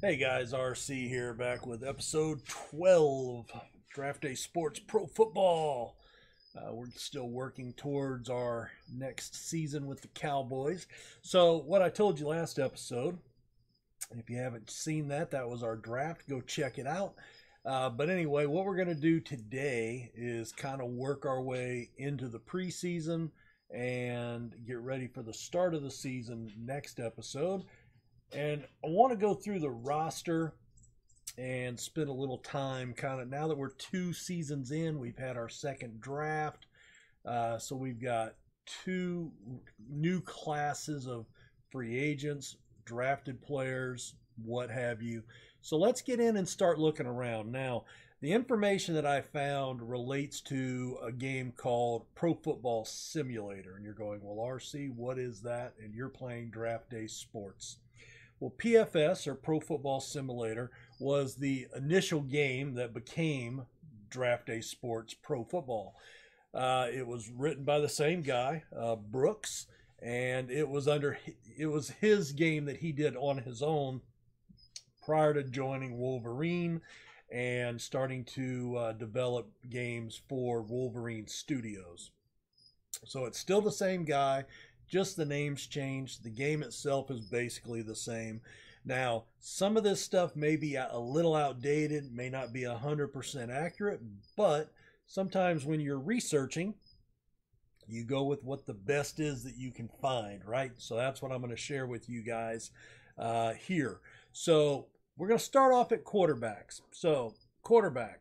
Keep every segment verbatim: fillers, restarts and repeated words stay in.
Hey guys, R C here, back with episode twelve, Draft Day Sports Pro Football. Uh, we're still working towards our next season with the Cowboys. So what I told you last episode, if you haven't seen that, that was our draft. Go check it out. Uh, but anyway, what we're going to do today is kind of work our way into the preseason and get ready for the start of the season next episode. And I want to go through the roster and spend a little time kind of, now that we're two seasons in, we've had our second draft. Uh, so we've got two new classes of free agents, drafted players, what have you. So let's get in and start looking around. Now, the information that I found relates to a game called Pro Football Simulator. And you're going, well, R C, what is that? And you're playing Draft Day Sports. Well, P F S, or Pro Football Simulator, was the initial game that became Draft Day Sports Pro Football. Uh, it was written by the same guy, uh, Brooks, and it was under it was his game that he did on his own prior to joining Wolverine and starting to uh, develop games for Wolverine Studios. So it's still the same guy. Just the names changed. The game itself is basically the same. Now, some of this stuff may be a little outdated, may not be one hundred percent accurate, but sometimes when you're researching, you go with what the best is that you can find, right? So that's what I'm going to share with you guys uh, here. So we're going to start off at quarterbacks. So quarterback,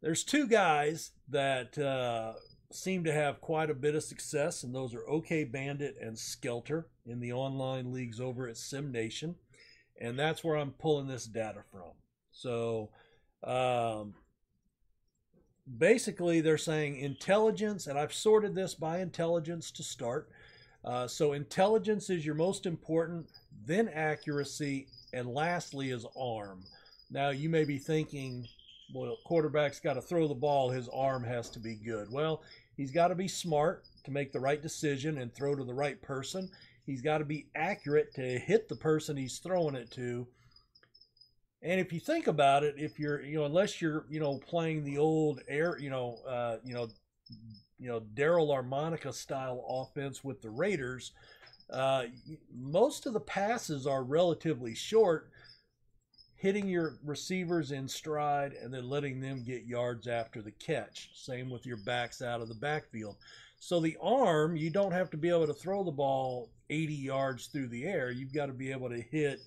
there's two guys that... Uh, seem to have quite a bit of success, and those are OK Bandit and Skelter in the online leagues over at Sim Nation, and that's where I'm pulling this data from. So um, basically they're saying intelligence, and I've sorted this by intelligence to start. Uh, so intelligence is your most important, then accuracy, and lastly is arm. Now you may be thinking, well, quarterback's got to throw the ball, his arm has to be good. Well, he's got to be smart to make the right decision and throw to the right person. He's got to be accurate to hit the person he's throwing it to. And if you think about it, if you're, you know, unless you're, you know, playing the old air, you know, uh, you know, you know, Daryl Armonica style offense with the Raiders, uh, most of the passes are relatively short, hitting your receivers in stride and then letting them get yards after the catch. Same with your backs out of the backfield. So the arm, you don't have to be able to throw the ball eighty yards through the air. You've got to be able to hit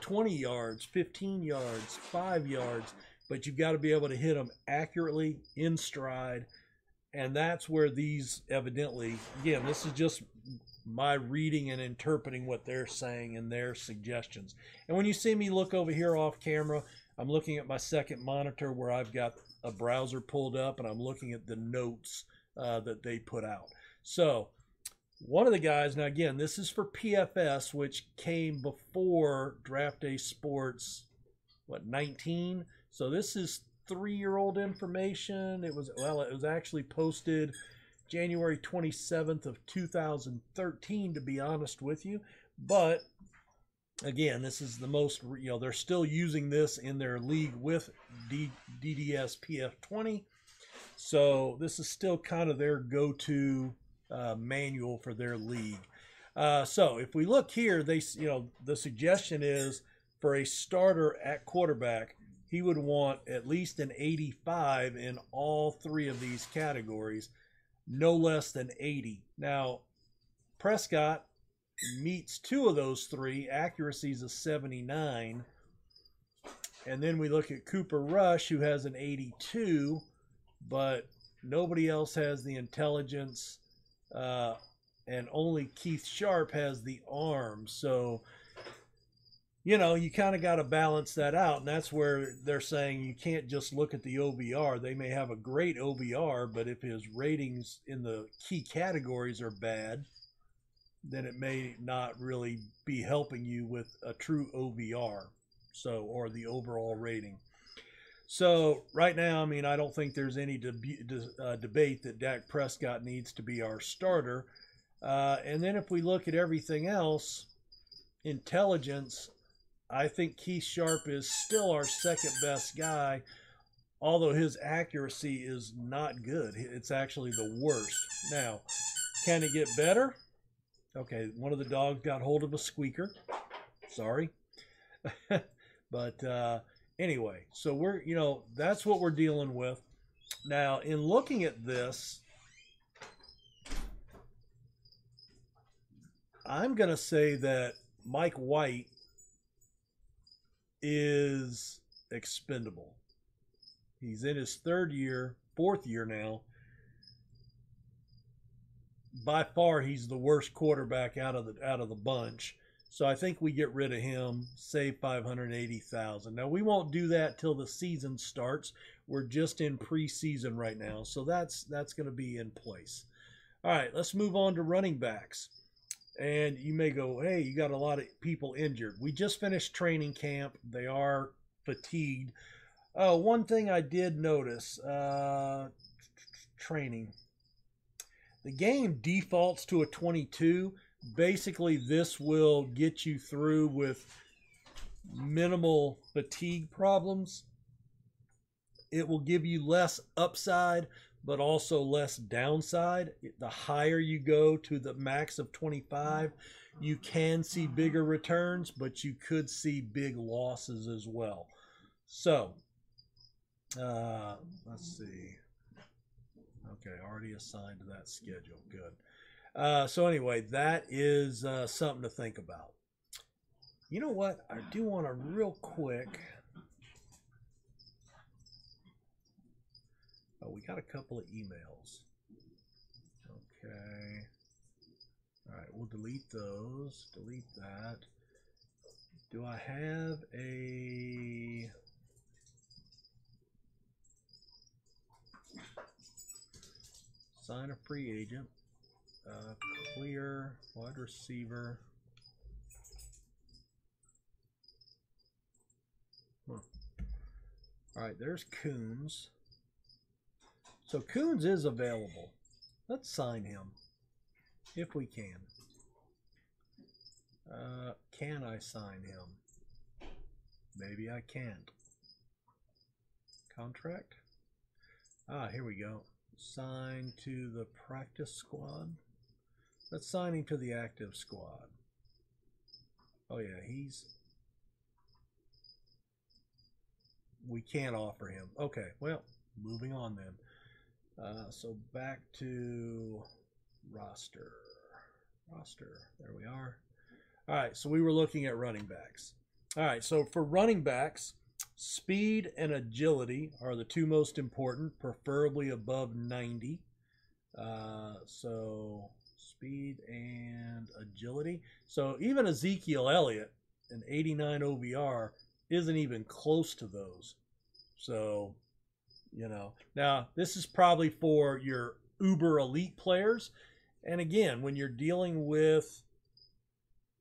twenty yards, fifteen yards, five yards, but you've got to be able to hit them accurately in stride. And that's where these evidently, again, this is just my reading and interpreting what they're saying and their suggestions. And when you see me look over here off camera, I'm looking at my second monitor where I've got a browser pulled up and I'm looking at the notes uh, that they put out. So one of the guys, now again, this is for P F S, which came before Draft Day Sports, what, nineteen? So this is three-year-old information. It was, well, it was actually posted January twenty-seventh of two thousand thirteen, to be honest with you. But again, this is the most, you know, they're still using this in their league with D D S P F twenty. So this is still kind of their go-to uh, manual for their league. Uh, so if we look here, they, you know, the suggestion is for a starter at quarterback, he would want at least an eighty-five in all three of these categories, no less than eighty. Now, Prescott meets two of those three. Accuracy is a seventy-nine. And then we look at Cooper Rush, who has an eighty-two, but nobody else has the intelligence, uh, and only Keith Sharp has the arm. So, you know, you kind of got to balance that out, and that's where they're saying you can't just look at the O B R. They may have a great O B R, but if his ratings in the key categories are bad, then it may not really be helping you with a true O B R, so, or the overall rating. So right now, I mean, I don't think there's any deb uh, debate that Dak Prescott needs to be our starter. Uh, and then if we look at everything else, intelligence, I think Keith Sharp is still our second best guy, although his accuracy is not good. It's actually the worst. Now, can it get better? Okay, one of the dogs got hold of a squeaker. Sorry. But uh, anyway, so we're, you know, that's what we're dealing with. Now, in looking at this, I'm going to say that Mike White is expendable. He's in his third year, fourth year now. By far, he's the worst quarterback out of the out of the bunch. So I think we get rid of him, save five hundred eighty thousand dollars. Now, we won't do that till the season starts. We're just in preseason right now, so that's that's going to be in place. All right, let's move on to running backs. And you may go, hey, you got a lot of people injured. We just finished training camp. They are fatigued. Oh, one thing I did notice, uh, training. The game defaults to a twenty-two. Basically, this will get you through with minimal fatigue problems. It will give you less upside, but also less downside. The higher you go to the max of twenty-five, you can see bigger returns, but you could see big losses as well. So, uh, let's see. Okay, already assigned to that schedule. Good. Uh, so anyway, that is uh, something to think about. You know what? I do want to real quick. Oh, we got a couple of emails. Okay. All right, we'll delete those. Delete that. Do I have a... sign a free agent, uh, clear wide receiver. Huh. All right, there's Coons. So Coons is available. Let's sign him if we can. Uh, can I sign him? Maybe I can't. Contract? Ah, here we go. Sign to the practice squad. Let's sign him to the active squad. Oh yeah, he's... we can't offer him. Okay, well, moving on then. Uh, so back to roster. Roster, there we are. All right, so we were looking at running backs. All right, so for running backs, speed and agility are the two most important, preferably above ninety. Uh, so speed and agility. So even Ezekiel Elliott, an eighty-nine O B R, isn't even close to those. So, you know, now this is probably for your uber elite players. And again, when you're dealing with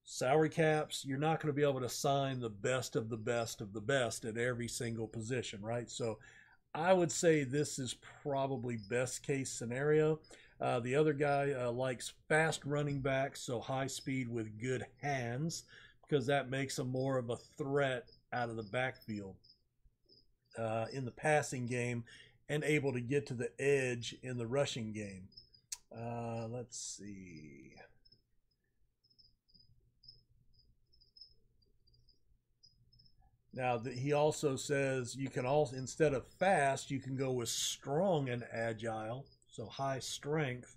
salary caps, you're not going to be able to sign the best of the best of the best at every single position, right? So I would say this is probably best case scenario. Uh, the other guy uh, likes fast running backs, so high speed with good hands, because that makes him more of a threat out of the backfield uh, in the passing game and able to get to the edge in the rushing game. Uh, let's see. Now, he also says you can also, instead of fast, you can go with strong and agile, so high strength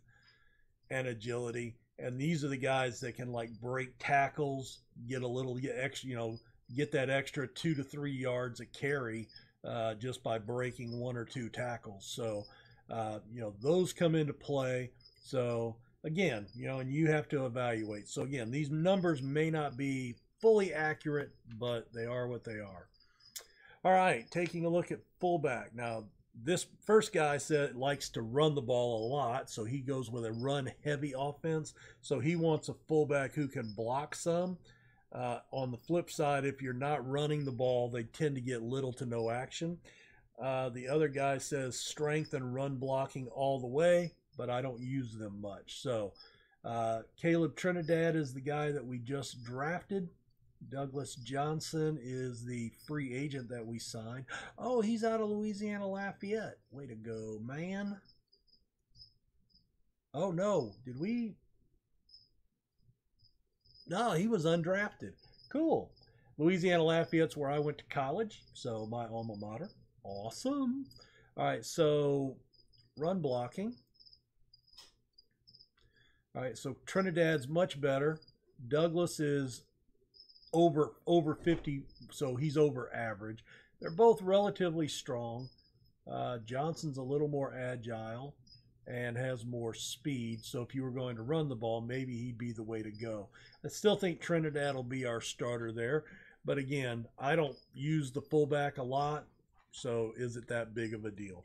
and agility. And these are the guys that can, like, break tackles, get a little extra, you know, get that extra two to three yards a carry uh, just by breaking one or two tackles. So, uh, you know, those come into play. So, again, you know, and you have to evaluate. So, again, these numbers may not be fully accurate, but they are what they are. All right, taking a look at fullback. Now, this first guy said likes to run the ball a lot, so he goes with a run-heavy offense. So he wants a fullback who can block some. Uh, on the flip side, if you're not running the ball, they tend to get little to no action. Uh, the other guy says strength and run blocking all the way, but I don't use them much. So uh, Caleb Trinidad is the guy that we just drafted. Douglas Johnson is the free agent that we signed. Oh, he's out of Louisiana Lafayette. Way to go, man. Oh, no. Did we? No, he was undrafted. Cool. Louisiana Lafayette's where I went to college, so my alma mater. Awesome. All right, so run blocking. All right, so Trinidad's much better. Douglas is over over fifty, so he's over average. They're both relatively strong. Uh, Johnson's a little more agile and has more speed, so if you were going to run the ball, maybe he'd be the way to go. I still think Trinidad will be our starter there, but again, I don't use the fullback a lot, so is it that big of a deal?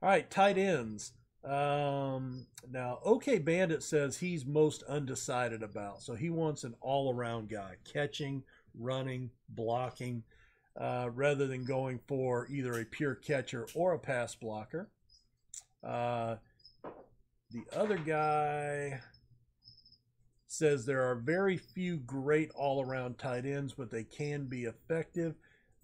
All right, tight ends. Um, now, OK Bandit says he's most undecided about, so he wants an all-around guy, catching, running, blocking, uh, rather than going for either a pure catcher or a pass blocker. Uh, the other guy says there are very few great all-around tight ends, but they can be effective.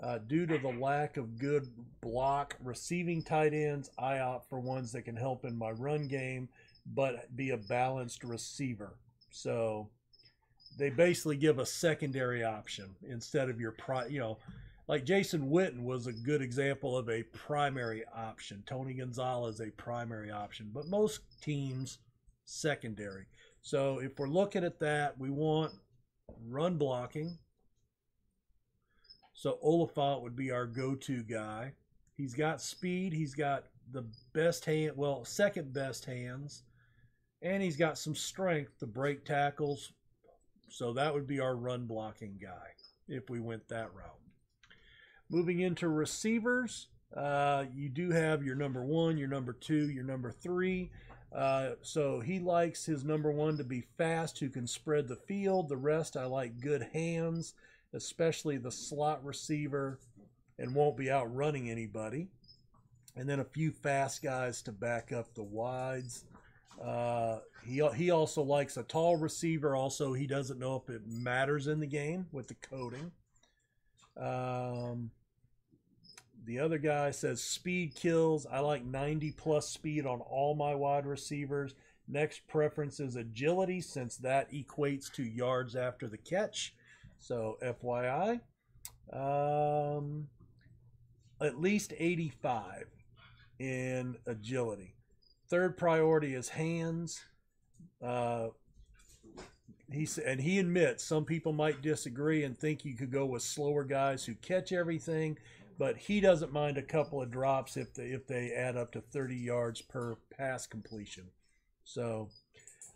Uh, due to the lack of good block receiving tight ends, I opt for ones that can help in my run game, but be a balanced receiver. So they basically give a secondary option instead of your, pri you know, like Jason Witten was a good example of a primary option. Tony Gonzalez, a primary option, but most teams secondary. So if we're looking at that, we want run blocking. So Olafant would be our go-to guy. He's got speed. He's got the best hand, well, second best hands. And he's got some strength to break tackles. So that would be our run blocking guy if we went that route. Moving into receivers, uh, you do have your number one, your number two, your number three. Uh, so he likes his number one to be fast, who can spread the field. The rest, I like good hands, especially the slot receiver, and won't be out running anybody. And then a few fast guys to back up the wides. Uh, he, he also likes a tall receiver. Also, he doesn't know if it matters in the game with the coding. Um, the other guy says speed kills. I like ninety plus speed on all my wide receivers. Next preference is agility, since that equates to yards after the catch. So, F Y I, um, at least eighty-five in agility. Third priority is hands. Uh, he, and he admits some people might disagree and think you could go with slower guys who catch everything, but he doesn't mind a couple of drops if they, if they add up to thirty yards per pass completion. So,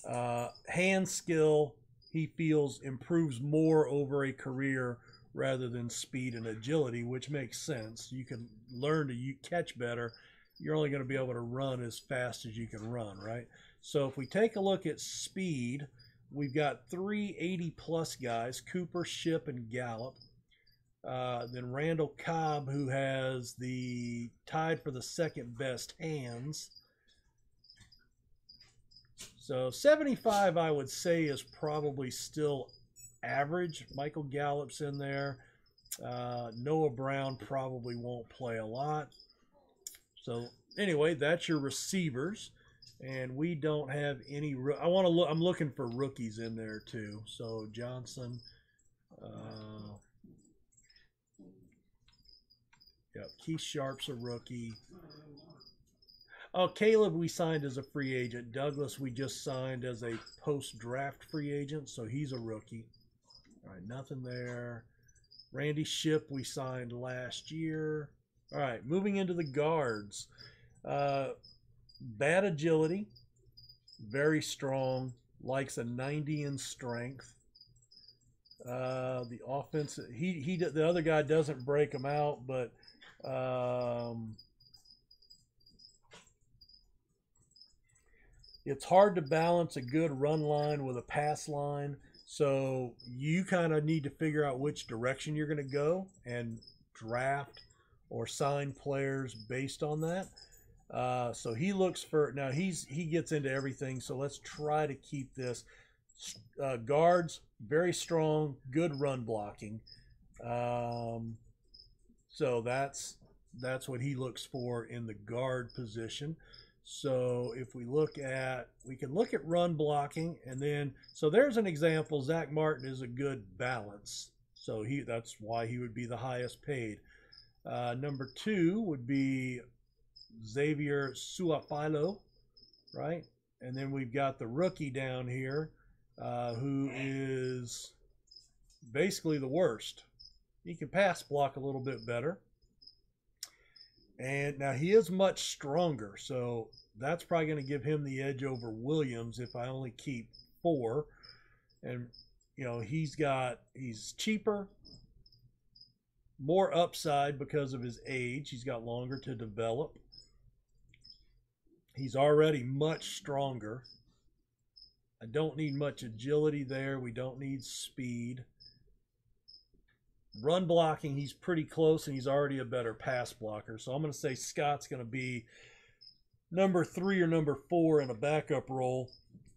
uh, hand skill, he feels, improves more over a career rather than speed and agility, which makes sense. You can learn to you catch better. You're only going to be able to run as fast as you can run, right? So if we take a look at speed, we've got three eighty plus guys, Cooper, Shipp, and Gallup. Uh, then Randall Cobb, who has the tied for the second best hands. So seventy-five, I would say, is probably still average. Michael Gallup's in there. Uh, Noah Brown probably won't play a lot. So anyway, that's your receivers, and we don't have any. I want to look. I'm looking for rookies in there too. So Johnson. Uh, yep, Keith Sharp's a rookie. Oh, Caleb we signed as a free agent. Douglas we just signed as a post-draft free agent, so he's a rookie. All right, nothing there. Randy Shipp we signed last year. All right, moving into the guards. Uh, bad agility, very strong, likes a ninety in strength. Uh, the offense, he, he, the other guy doesn't break him out, but... Um, it's hard to balance a good run line with a pass line, so you kind of need to figure out which direction you're going to go and draft or sign players based on that. Uh, so he looks for – now he's he gets into everything, so let's try to keep this. Uh, guards, very strong, good run blocking. Um, so that's that's what he looks for in the guard position. So if we look at, we can look at run blocking, and then, so there's an example. Zach Martin is a good balance. So he, that's why he would be the highest paid. Uh, number two would be Xavier Suaphilo, right? And then we've got the rookie down here, uh, who is basically the worst. He can pass block a little bit better. And now he is much stronger, so that's probably going to give him the edge over Williams if I only keep four. And, you know, he's got, he's cheaper, more upside because of his age. He's got longer to develop. He's already much stronger. I don't need much agility there. We don't need speed. Run blocking, he's pretty close, and he's already a better pass blocker. So I'm going to say Scott's going to be number three or number four in a backup role.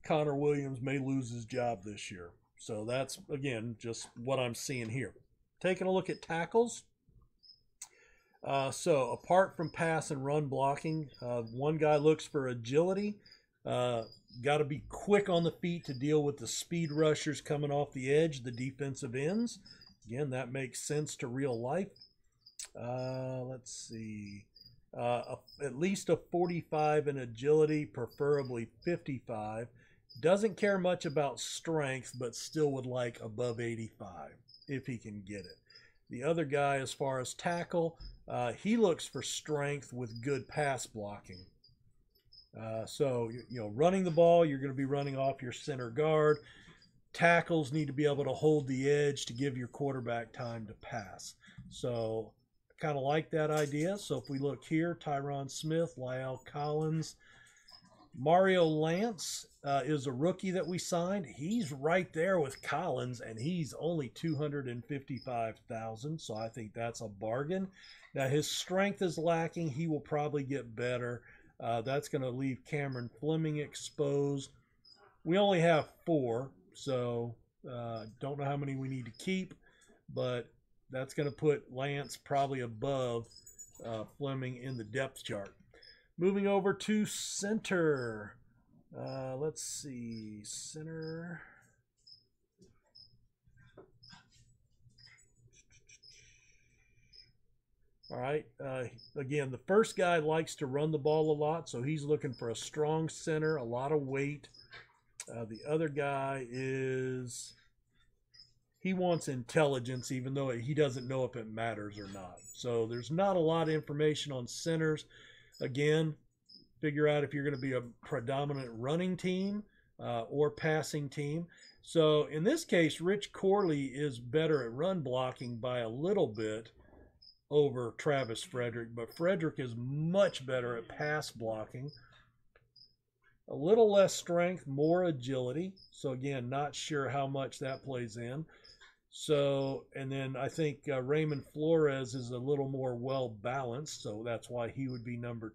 Connor Williams may lose his job this year. So that's, again, just what I'm seeing here. Taking a look at tackles. Uh, so apart from pass and run blocking, uh, one guy looks for agility. Uh, got to be quick on the feet to deal with the speed rushers coming off the edge, the defensive ends. Again, that makes sense to real life. Uh, let's see. Uh, a, at least a forty-five in agility, preferably fifty-five. Doesn't care much about strength, but still would like above eighty-five if he can get it. The other guy, as far as tackle, uh, he looks for strength with good pass blocking. Uh, so, you know, running the ball, you're going to be running off your center guard. Tackles need to be able to hold the edge to give your quarterback time to pass. So I kind of like that idea. So if we look here, Tyron Smith, La'el Collins, Mario Lance uh, is a rookie that we signed. He's right there with Collins, and he's only two hundred fifty-five thousand dollars, so I think that's a bargain. Now, his strength is lacking. He will probably get better. Uh, that's going to leave Cameron Fleming exposed. We only have four. So uh, don't know how many we need to keep, but that's going to put Lance probably above uh, Fleming in the depth chart. Moving over to center. Uh, let's see, center. All right, uh, again, the first guy likes to run the ball a lot, so he's looking for a strong center, a lot of weight. Uh, the other guy is, he wants intelligence, even though he doesn't know if it matters or not. So there's not a lot of information on centers. Again, figure out if you're going to be a predominant running team uh, or passing team. So in this case, Rich Corley is better at run blocking by a little bit over Travis Frederick, but Frederick is much better at pass blocking. A little less strength, more agility. So, again, not sure how much that plays in. So, and then I think uh, Raymond Flores is a little more well-balanced, so that's why he would be numbered.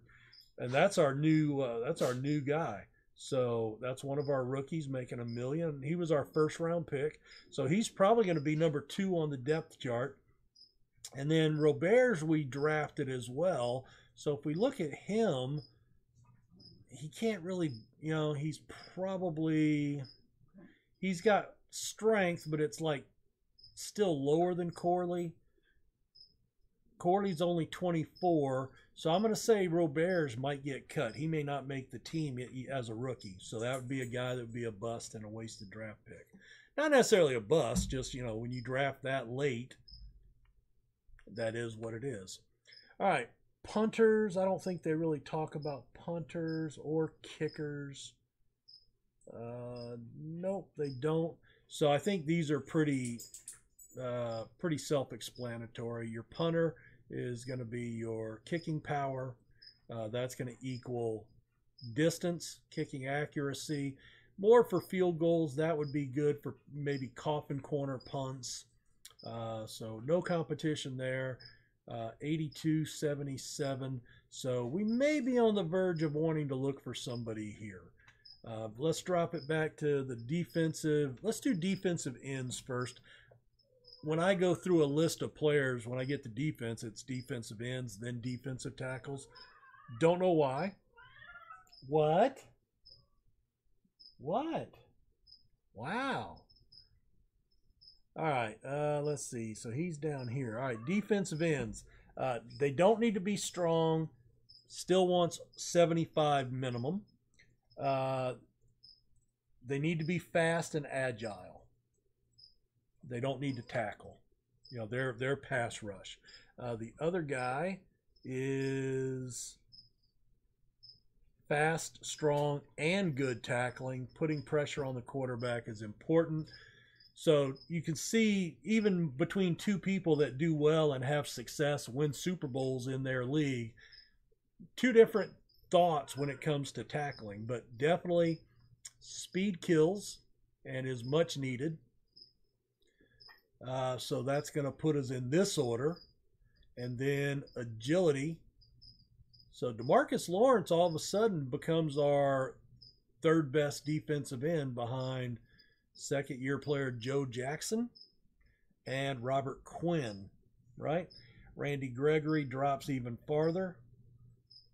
And that's our new uh, that's our new guy. So that's one of our rookies making a million. He was our first-round pick. So he's probably going to be number two on the depth chart. And then Roberts we drafted as well. So if we look at him, he can't really, you know, he's probably, he's got strength, but it's like still lower than Corley. Corley's only twenty-four, so I'm going to say Roberts might get cut. He may not make the team as a rookie, so that would be a guy that would be a bust and a wasted draft pick. Not necessarily a bust, just, you know, when you draft that late, that is what it is. All right. Punters, I don't think they really talk about punters or kickers. Uh, nope, they don't. So I think these are pretty, uh, pretty self-explanatory. Your punter is going to be your kicking power. Uh, that's going to equal distance, kicking accuracy. More for field goals, that would be good for maybe coffin corner punts. Uh, so no competition there. Uh, eighty-two seventy-seven, so we may be on the verge of wanting to look for somebody here. Uh, let's drop it back to the defensive. Let's do defensive ends first. When I go through a list of players, when I get to defense, it's defensive ends, then defensive tackles. Don't know why. What? What? Wow. All right. Uh, let's see. So he's down here. All right. Defensive ends. Uh, they don't need to be strong. Still wants seventy-five minimum. Uh, they need to be fast and agile. They don't need to tackle. You know, they're, they're pass rush. Uh, the other guy is fast, strong, and good tackling. Putting pressure on the quarterback is important. So you can see even between two people that do well and have success, win Super Bowls in their league, two different thoughts when it comes to tackling, but definitely speed kills and is much needed. Uh, so that's going to put us in this order. And then agility. So DeMarcus Lawrence all of a sudden becomes our third best defensive end behind second year player Joe Jackson and Robert Quinn, right? Randy Gregory drops even farther.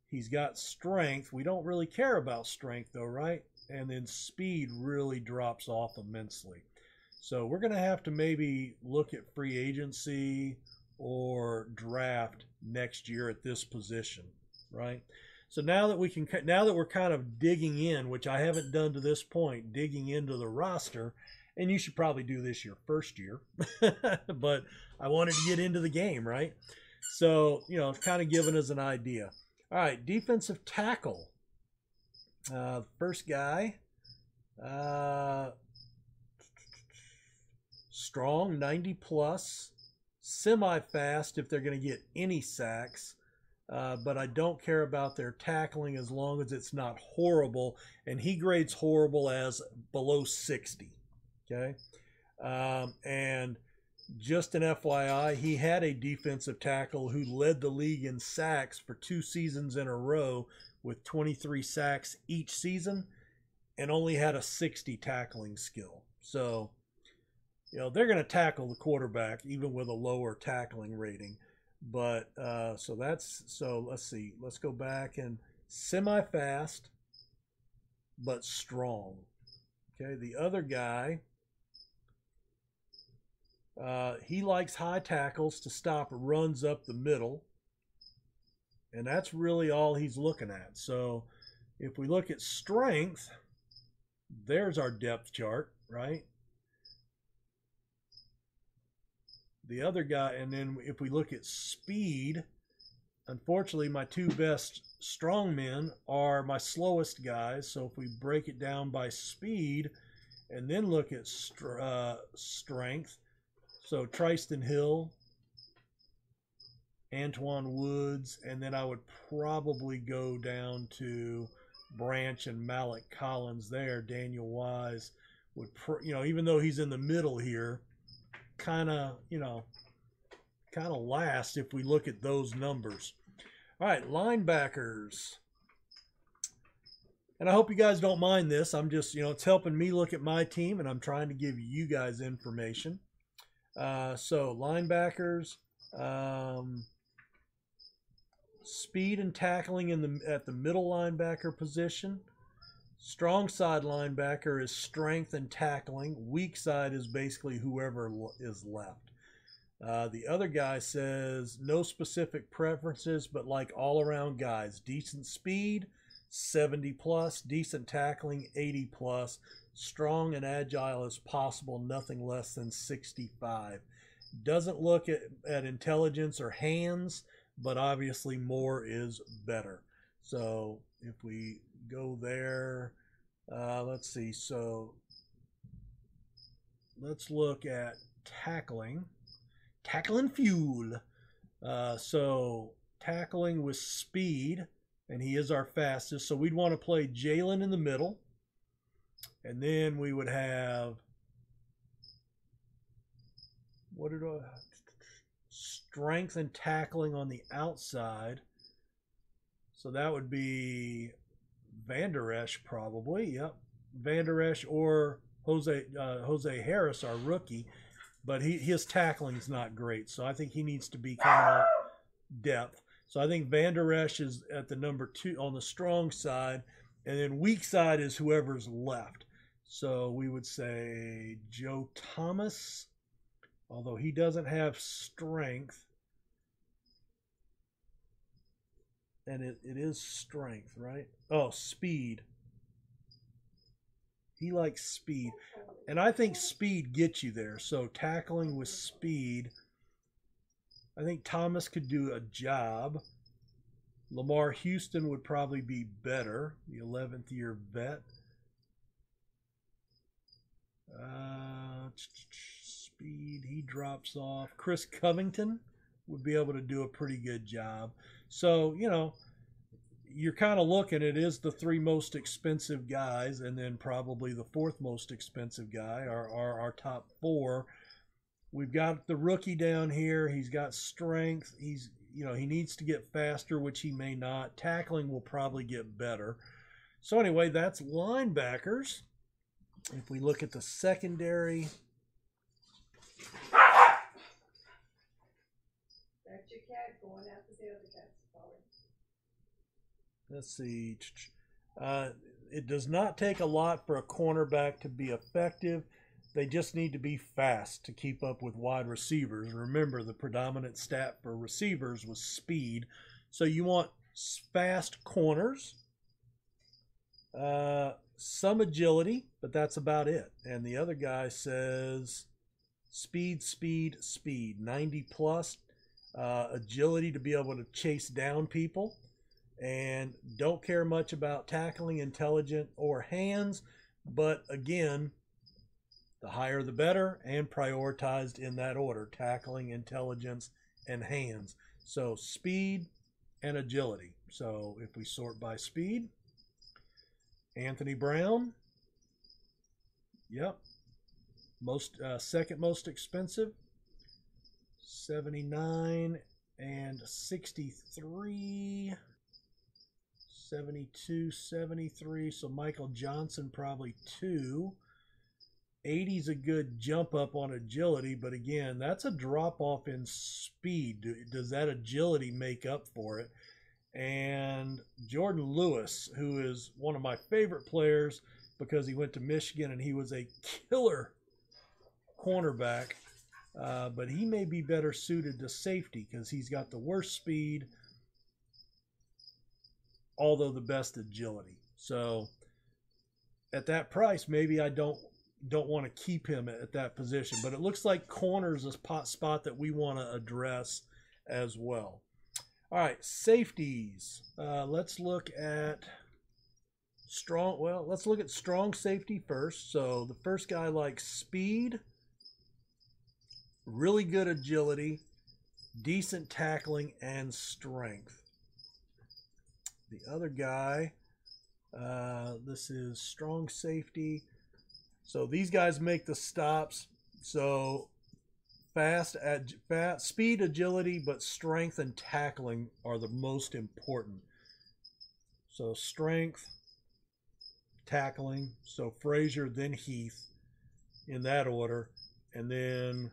He's got strength. We don't really care about strength though, right? And then speed really drops off immensely. So we're going to have to maybe look at free agency or draft next year at this position, right? So now that we can, now that we're kind of digging in, which I haven't done to this point, digging into the roster, and you should probably do this your first year, but I wanted to get into the game, right? So, you know, it's kind of given us an idea. All right, defensive tackle. Uh, first guy. Uh... Strong, ninety plus, semi-fast if they're going to get any sacks, uh, but I don't care about their tackling as long as it's not horrible, and he grades horrible as below sixty, okay? Um, and just an F Y I, he had a defensive tackle who led the league in sacks for two seasons in a row with twenty-three sacks each season and only had a sixty tackling skill, so... You know, they're going to tackle the quarterback even with a lower tackling rating. But uh, so that's, so let's see. Let's go back and semi-fast, but strong. Okay, the other guy, uh, he likes high tackles to stop runs up the middle. And that's really all he's looking at. So if we look at strength, there's our depth chart, right? The other guy, and then if we look at speed, unfortunately my two best strong men are my slowest guys. So if we break it down by speed and then look at str uh, strength, so Tristan Hill, Antoine Woods, and then I would probably go down to Branch and La'el Collins there. Daniel Wise would, pr you know, even though he's in the middle here, kind of, you know, kind of last if we look at those numbers. All right, linebackers. And I hope you guys don't mind this. I'm just, you know, it's helping me look at my team, and I'm trying to give you guys information. Uh, so linebackers, um, speed and tackling in the at the middle linebacker position. Strong side linebacker is strength and tackling. Weak side is basically whoever is left. Uh, the other guy says no specific preferences, but like all-around guys. Decent speed, seventy plus. Decent tackling, eighty plus. Strong and agile as possible, nothing less than sixty-five. Doesn't look at, at intelligence or hands, but obviously more is better. So if we... go there. Uh, let's see. So let's look at tackling. Tackling fuel. Uh, so tackling with speed, and he is our fastest. So we'd want to play Jaylon in the middle, and then we would have what did I, strength and tackling on the outside. So that would be Vander Esch probably, yep. Vander Esch or Jose uh, Jose Harris, our rookie, but he his tackling's not great, so I think he needs to be coming up depth. So I think Vander Esch is at the number two on the strong side, and then weak side is whoever's left. So we would say Joe Thomas, although he doesn't have strength. And it, it is strength, right? Oh, speed. He likes speed. And I think speed gets you there. So tackling with speed. I think Thomas could do a job. Lamar Houston would probably be better. The eleventh year vet. Uh, speed. He drops off. Chris Covington would be able to do a pretty good job. So, you know, you're kind of looking, it is the three most expensive guys, and then probably the fourth most expensive guy are, are our top four. We've got the rookie down here. He's got strength. He's, you know, he needs to get faster, which he may not. Tackling will probably get better. So anyway, that's linebackers. If we look at the secondary. That's your cat going out the other cat. Let's see. Uh, it does not take a lot for a cornerback to be effective. They just need to be fast to keep up with wide receivers. Remember, the predominant stat for receivers was speed. So you want fast corners, uh, some agility, but that's about it. And the other guy says speed, speed, speed, ninety plus, uh, agility to be able to chase down people. And don't care much about tackling, intelligent, or hands. But again, the higher the better, and prioritized in that order. Tackling, intelligence, and hands. So speed and agility. So if we sort by speed, Anthony Brown. Yep. Most uh, second most expensive. seventy-nine and sixty-three. seventy-two, seventy-three, so Michael Johnson probably two. eighty's a good jump up on agility, but again, that's a drop-off in speed. Does that agility make up for it? And Jordan Lewis, who is one of my favorite players because he went to Michigan and he was a killer cornerback, uh, but he may be better suited to safety because he's got the worst speed, although the best agility. So at that price, maybe I don't don't want to keep him at that position, but it looks like corners is a spot that we want to address as well. All right, safeties. Uh, let's look at strong. Well, let's look at strong safety first. So the first guy likes speed, really good agility, decent tackling, and strength. The other guy, uh, this is strong safety. So these guys make the stops. So fast, ag fast, speed, agility, but strength and tackling are the most important. So strength, tackling. So Frazier, then Heath in that order. And then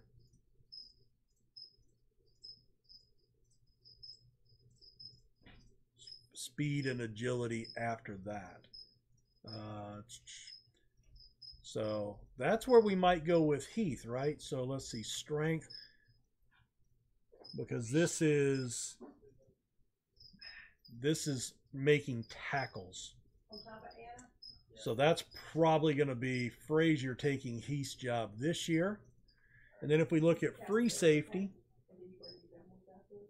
speed and agility after that. Uh, so that's where we might go with Heath, right? So let's see, strength, because this is this is making tackles. So that's probably going to be Frazier taking Heath's job this year. And then if we look at free safety,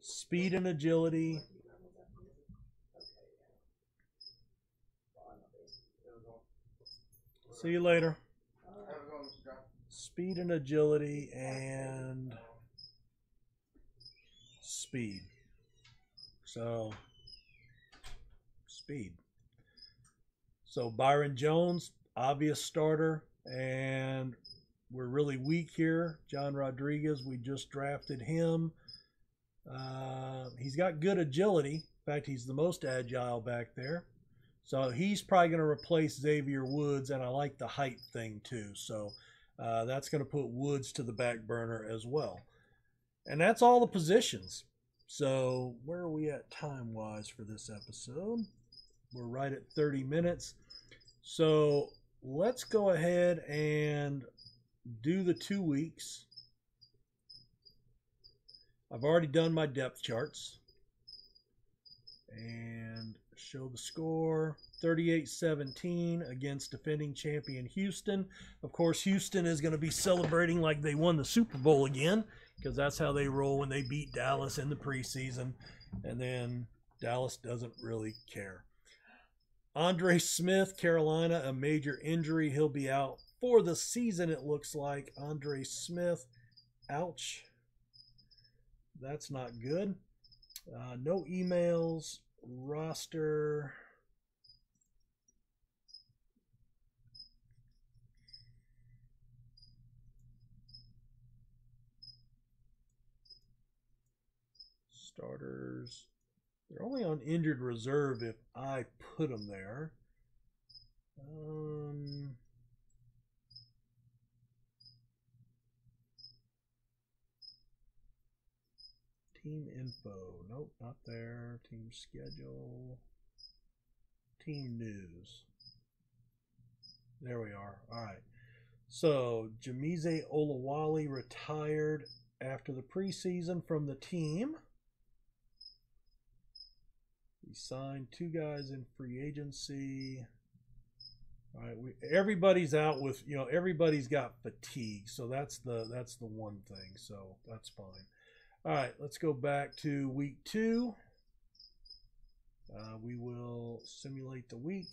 speed and agility, see you later. Speed and agility and speed. So, speed. So, Byron Jones, obvious starter. And we're really weak here. John Rodriguez, we just drafted him. Uh, he's got good agility. In fact, he's the most agile back there. So he's probably going to replace Xavier Woods, and I like the height thing too. So uh, that's going to put Woods to the back burner as well. And that's all the positions. So where are we at time-wise for this episode? We're right at thirty minutes. So let's go ahead and do the two weeks. I've already done my depth charts. And show the score, thirty-eight seventeen against defending champion Houston. Of course, Houston is going to be celebrating like they won the Super Bowl again, because that's how they roll when they beat Dallas in the preseason. And then Dallas doesn't really care. Andre Smith, Carolina, a major injury. He'll be out for the season, it looks like. Andre Smith, ouch. That's not good. Uh, no emails. Roster. Starters. They're only on injured reserve if I put them there. Um... Team info. Nope, not there. Team schedule. Team news. There we are. All right. So, Jamize Olawale retired after the preseason from the team. He signed two guys in free agency. All right. We, everybody's out with, you know, everybody's got fatigue. So, that's the, that's the one thing. So, that's fine. All right, let's go back to week two. Uh, we will simulate the week.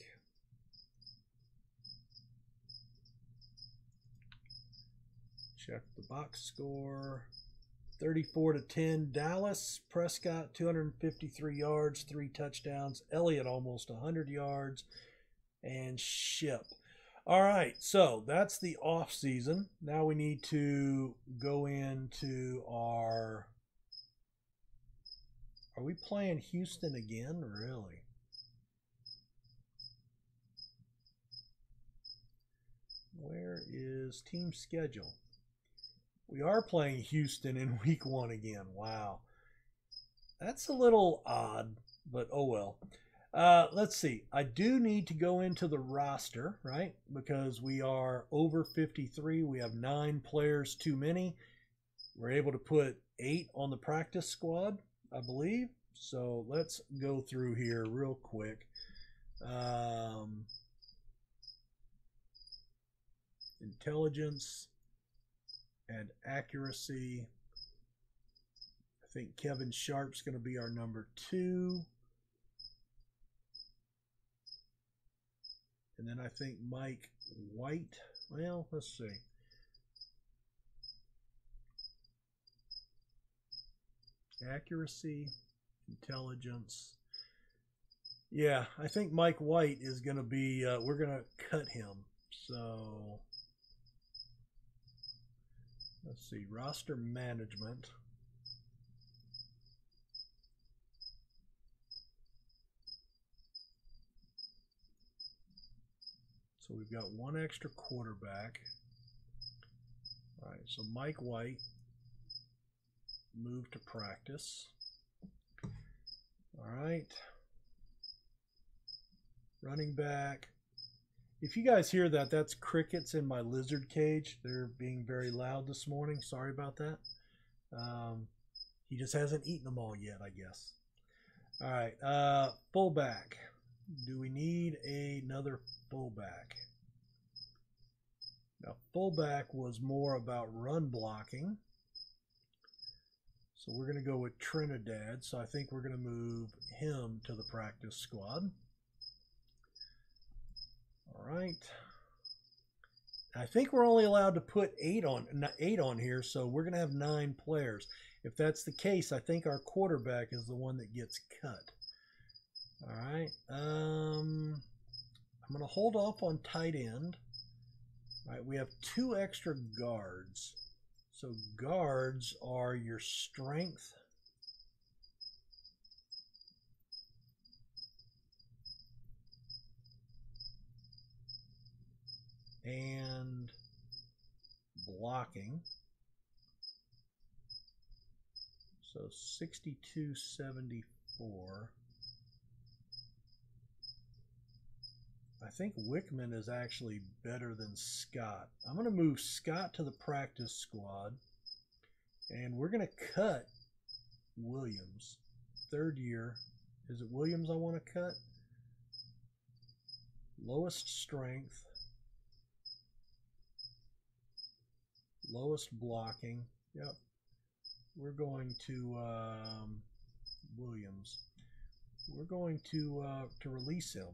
Check the box score. thirty-four to ten, Dallas. Prescott, two hundred fifty-three yards, three touchdowns. Elliott, almost one hundred yards. And Shipp. All right, so that's the off season. Now we need to go into our... Are we playing Houston again? Really? Where is team schedule? We are playing Houston in week one again. Wow. That's a little odd, but oh well. Uh, let's see. I do need to go into the roster, right? Because we are over fifty-three. We have nine players too many. We're able to put eight on the practice squad, I believe. So let's go through here real quick. Um, intelligence and accuracy. I think Kevin Sharp's going to be our number two. And then I think Mike White. Well, let's see. Accuracy, intelligence. Yeah, I think Mike White is going to be, uh, we're going to cut him. So, let's see, roster management. So we've got one extra quarterback. All right, so Mike White moved to practice. All right. Running back. If you guys hear that, that's crickets in my lizard cage. They're being very loud this morning. Sorry about that. Um, he just hasn't eaten them all yet, I guess. All right, uh, fullback. Do we need another fullback? Now, fullback was more about run blocking. So we're going to go with Trinidad. So I think we're going to move him to the practice squad. All right. I think we're only allowed to put eight on, eight on here, so we're going to have nine players. If that's the case, I think our quarterback is the one that gets cut. All right, um, I'm going to hold off on tight end. All right, we have two extra guards. So guards are your strength. blocking. So sixty-two seventy-four. I think Wickman is actually better than Scott. I'm going to move Scott to the practice squad. And we're going to cut Williams. Third year. Is it Williams I want to cut? Lowest strength. Lowest blocking. Yep. We're going to um, Williams. We're going to uh, to release him.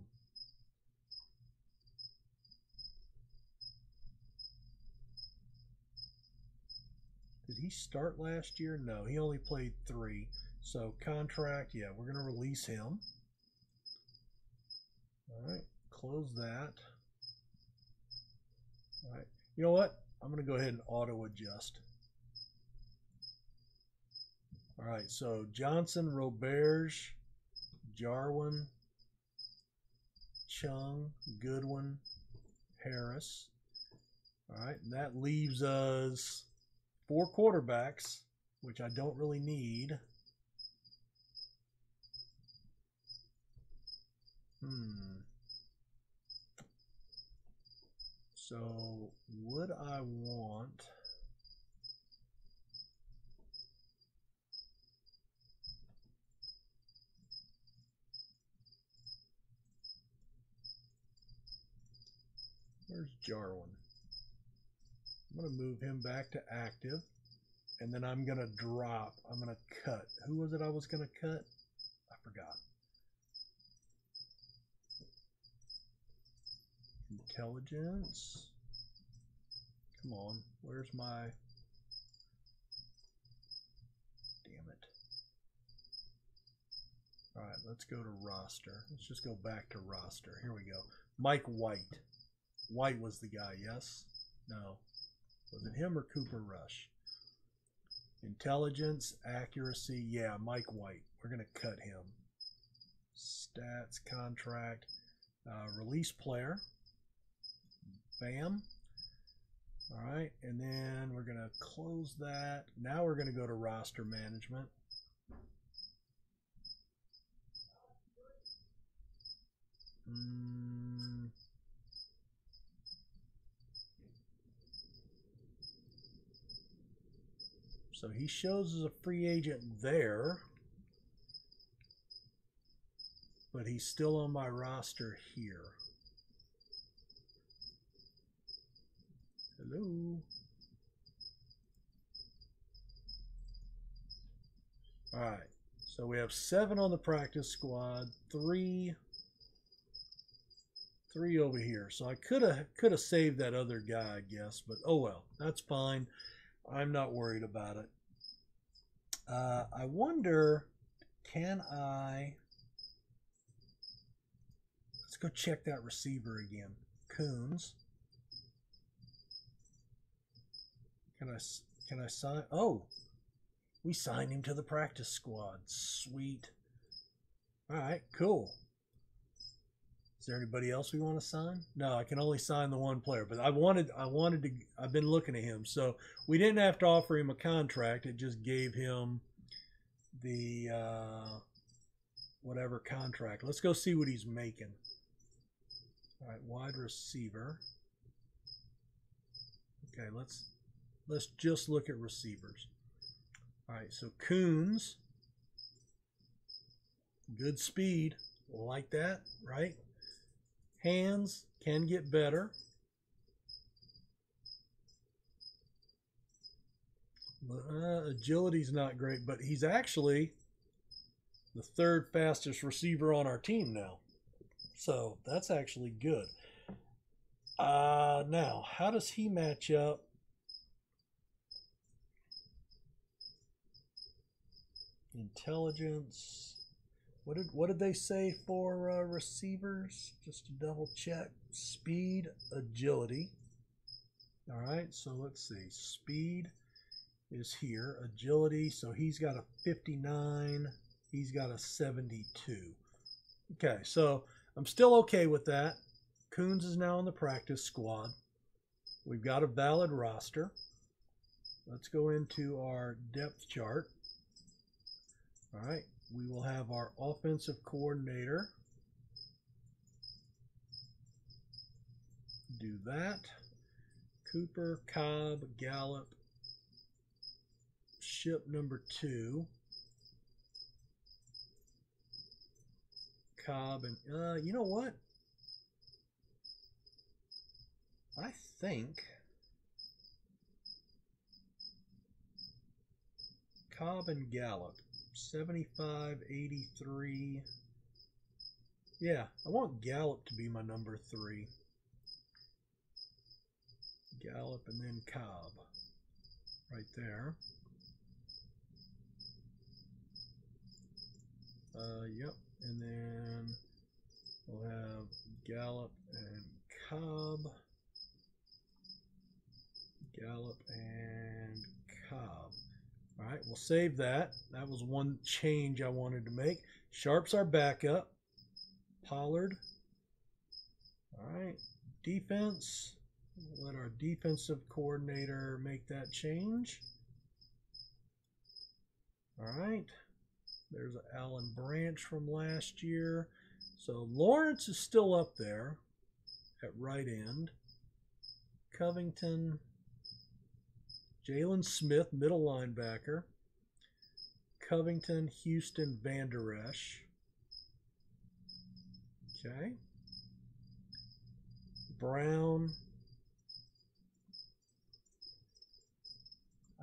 Did he start last year? No, he only played three. So contract, yeah, we're going to release him. All right, close that. All right, you know what? I'm going to go ahead and auto adjust. All right, so Johnson, Roberge, Jarwin, Chung, Goodwin, Harris. All right, and that leaves us four quarterbacks, which I don't really need. Hmm. So would I want... Where's Jarwin? I'm going to move him back to active, and then I'm going to drop. I'm going to cut. Who was it I was going to cut? I forgot. Intelligence. Come on. Where's my... Damn it. All right, let's go to roster. Let's just go back to roster. Here we go. Mike White. White was the guy, yes? No. Was it him or Cooper Rush? Intelligence, accuracy, yeah, Mike White. We're going to cut him. Stats, contract, uh, release player. Bam. All right, and then we're going to close that. Now we're going to go to roster management. Mm. So he shows as a free agent there, but he's still on my roster here. Hello. All right, so we have seven on the practice squad, three, three over here. So I could have could have saved that other guy, I guess, but oh well, that's fine. I'm not worried about it. Uh, I wonder, can I... Let's go check that receiver again. Coons. Can I, can I sign... Oh! We signed him to the practice squad. Sweet. Alright, cool. Is there anybody else we want to sign? No, I can only sign the one player, but I wanted I wanted to I've been looking at him. So we didn't have to offer him a contract. It just gave him the uh, whatever contract. Let's go see what he's making. All right, wide receiver. Okay, let's let's just look at receivers. All right, so Coons. Good speed. Like that, right? Hands can get better. Uh, agility's not great, but he's actually the third fastest receiver on our team now. So that's actually good. Uh, now, how does he match up? Intelligence. What did, what did they say for uh, receivers? Just to double check. Speed, agility. All right, so let's see. Speed is here. Agility, so he's got a fifty-nine. He's got a seventy-two. Okay, so I'm still okay with that. Coons is now on the practice squad. We've got a valid roster. Let's go into our depth chart. All right, we will have our offensive coordinator do that. Cooper, Cobb, Gallup, Shipp number two. Cobb and, uh, you know what? I think Cobb and Gallup, seventy-five, eighty-three. Yeah, I want Gallup to be my number three. Gallup and then Cobb right there. Uh, yep, and then we'll have Gallup and Cobb. Gallup and Cobb. All right, we'll save that. That was one change I wanted to make. Sharp's our backup. Pollard. All right, defense. We'll let our defensive coordinator make that change. All right, there's Allen Branch from last year. So Lawrence is still up there at right end. Covington. Jaylon Smith, middle linebacker. Covington, Houston, Vander Esch. Okay. Brown.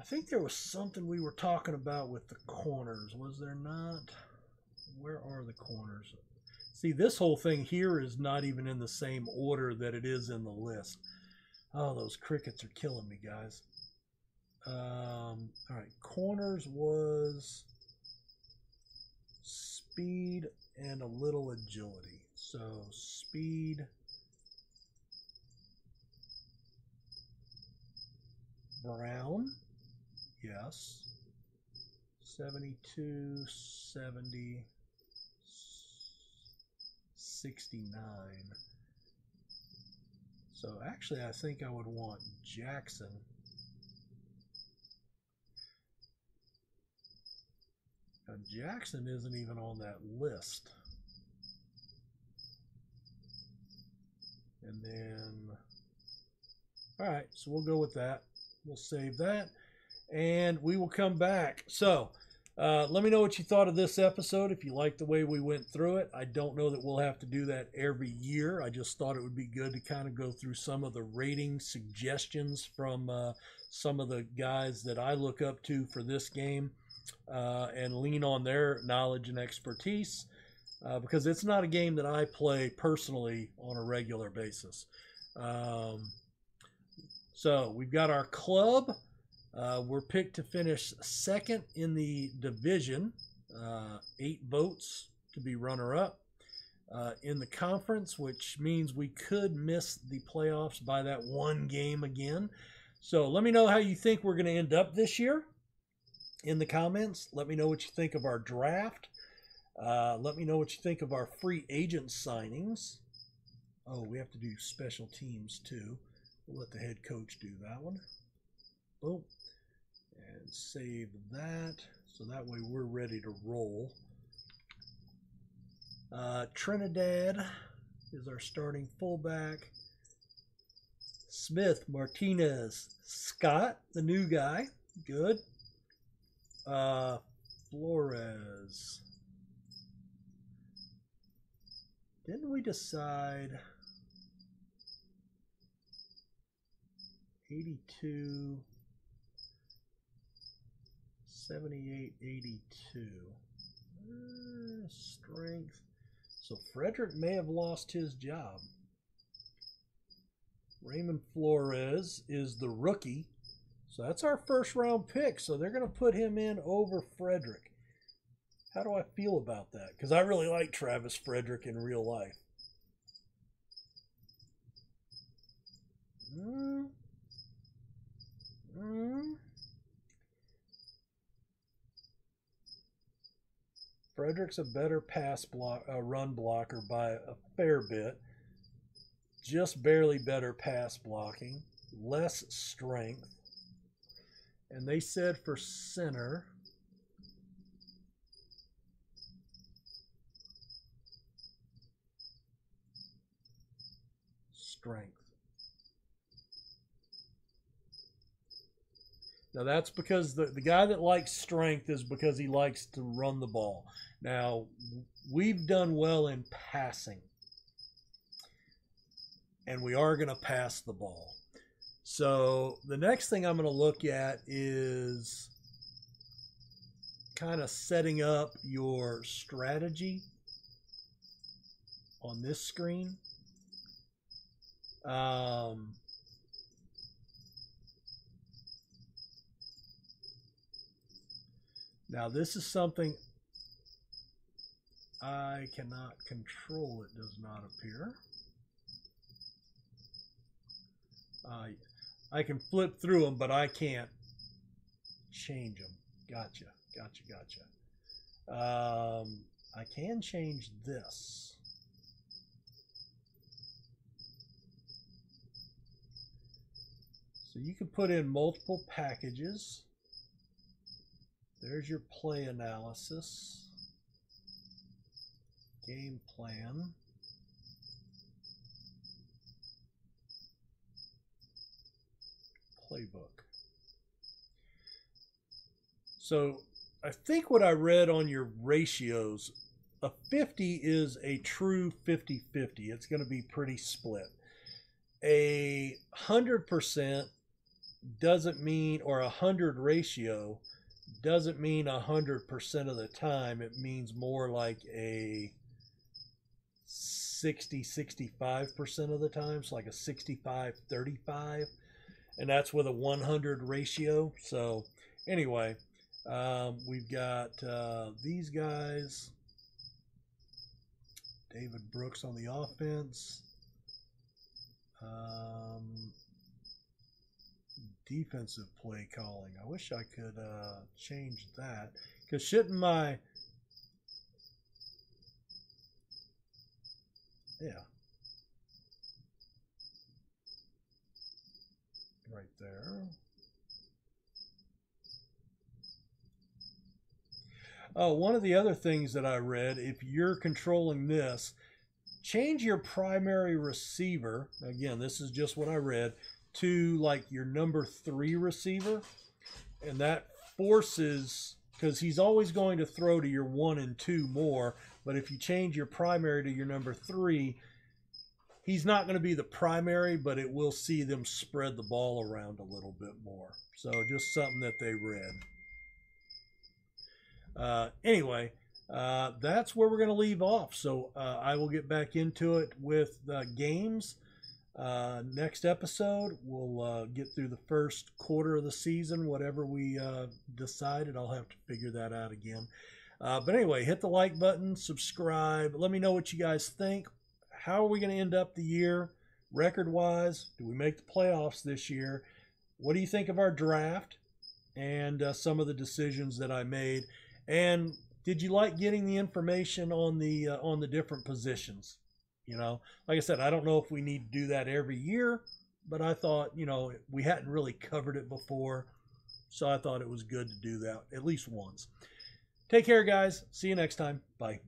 I think there was something we were talking about with the corners, was there not? Where are the corners? See, this whole thing here is not even in the same order that it is in the list. Oh, those crickets are killing me, guys. Um, all right, corners was speed and a little agility. So speed, Brown, yes, seventy-two, seventy, sixty-nine. So actually, I think I would want Jackson. Now Jackson isn't even on that list. And then, all right, so we'll go with that. We'll save that, and we will come back. So uh, let me know what you thought of this episode, if you liked the way we went through it. I don't know that we'll have to do that every year. I just thought it would be good to kind of go through some of the rating suggestions from uh, some of the guys that I look up to for this game. Uh, and lean on their knowledge and expertise uh, because it's not a game that I play personally on a regular basis. Um, so we've got our club. Uh, we're picked to finish second in the division, uh, eight votes to be runner-up uh, in the conference, which means we could miss the playoffs by that one game again. So let me know how you think we're going to end up this year. In the comments, let me know what you think of our draft. Uh, let me know what you think of our free agent signings. Oh, we have to do special teams too. We'll let the head coach do that one. Boom. And save that. So that way we're ready to roll. Uh, Trinidad is our starting fullback. Smith, Martinez, Scott, the new guy. Good. Uh, Flores. Didn't we decide eighty-two, seventy-eight, eighty-two? Uh, strength. So Frederick may have lost his job. Raymond Flores is the rookie. So that's our first round pick. So they're going to put him in over Frederick. How do I feel about that? Because I really like Travis Frederick in real life. Mm. Mm. Frederick's a better pass block, uh, run blocker by a fair bit. Just barely better pass blocking. Less strength. And they said for center, strength. Now that's because the, the guy that likes strength is because he likes to run the ball. Now, we've done well in passing. And we are going to pass the ball. So the next thing I'm going to look at is kind of setting up your strategy on this screen. Um, now this is something I cannot control. It does not appear. Uh, I can flip through them, but I can't change them. Gotcha, gotcha, gotcha. Um, I can change this. So you can put in multiple packages. There's your play analysis. Game plan. Playbook. So I think what I read on your ratios, a fifty is a true fifty fifty. It's going to be pretty split. A one hundred percent doesn't mean, or a one hundred ratio doesn't mean one hundred percent of the time. It means more like a sixty, sixty-five percent of the time. It's like a sixty-five, thirty-five. And that's with a one hundred ratio. So anyway, um, we've got uh, these guys. David Brooks on the offense. Um, defensive play calling. I wish I could uh, change that. Because shouldn't my... Yeah. Right there. Oh, one of the other things that I read, if you're controlling this, change your primary receiver, again, this is just what I read, to like your number three receiver, and that forces, because he's always going to throw to your one and two more, but if you change your primary to your number three, he's not going to be the primary, but it will see them spread the ball around a little bit more. So just something that they read. Uh, anyway, uh, that's where we're going to leave off. So uh, I will get back into it with uh, games. Uh, next episode, we'll uh, get through the first quarter of the season. Whatever we uh, decided, I'll have to figure that out again. Uh, but anyway, hit the like button, subscribe. Let me know what you guys think. How are we going to end up the year record-wise? Do we make the playoffs this year? What do you think of our draft and uh, some of the decisions that I made? And did you like getting the information on the uh, on the different positions? You know, like I said, I don't know if we need to do that every year, but I thought, you know, we hadn't really covered it before, so I thought it was good to do that at least once. Take care, guys. See you next time. Bye.